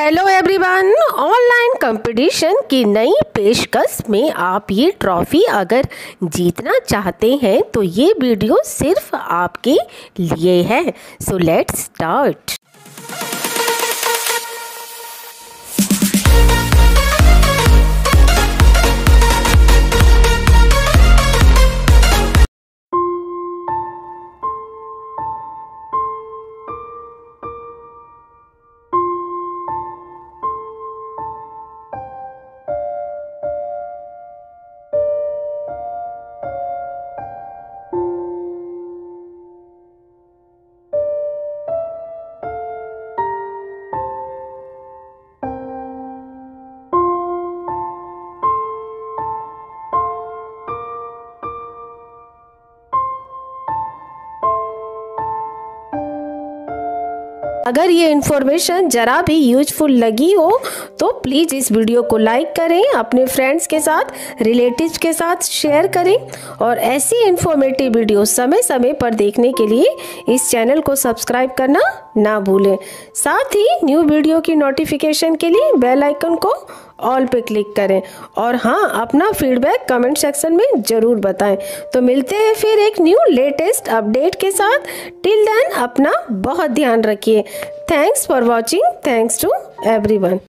Hello everyone, online competition की नई पेशकश में आप ये ट्रॉफ़ी अगर जीतना चाहते हैं तो ये वीडियो सिर्फ आपके लिए है। So let's start. अगर ये इन्फॉर्मेशन ज़रा भी यूजफुल लगी हो तो प्लीज़ इस वीडियो को लाइक करें, अपने फ्रेंड्स के साथ, रिलेटिव्स के साथ शेयर करें और ऐसी इन्फॉर्मेटिव वीडियो समय समय पर देखने के लिए इस चैनल को सब्सक्राइब करना ना भूलें। साथ ही न्यू वीडियो की नोटिफिकेशन के लिए बेल आइकन को ऑल पे क्लिक करें और हाँ, अपना फीडबैक कमेंट सेक्शन में ज़रूर बताएं। तो मिलते हैं फिर एक न्यू लेटेस्ट अपडेट के साथ। टिल देन अपना बहुत ध्यान रखिए। Thanks for watching. Thanks to everyone.